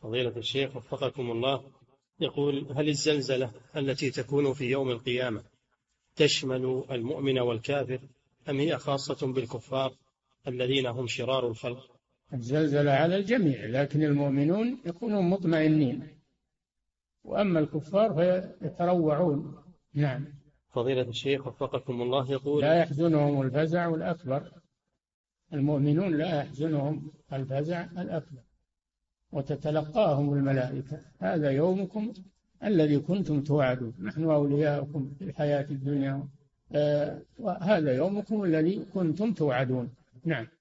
فضيلة الشيخ وفقكم الله، يقول: هل الزلزلة التي تكون في يوم القيامة تشمل المؤمن والكافر أم هي خاصة بالكفار الذين هم شرار الخلق؟ الزلزلة على الجميع، لكن المؤمنون يكونون مطمئنين، وأما الكفار فيتروعون. نعم. فضيلة الشيخ وفقكم الله، يقول: لا يحزنهم الفزع والأكبر، المؤمنون لا يحزنهم الفزع الأكبر، وتتلقاهم الملائكة: هذا يومكم الذي كنتم توعدون، نحن أولياؤكم في الحياة الدنيا، وهذا يومكم الذي كنتم توعدون. نعم.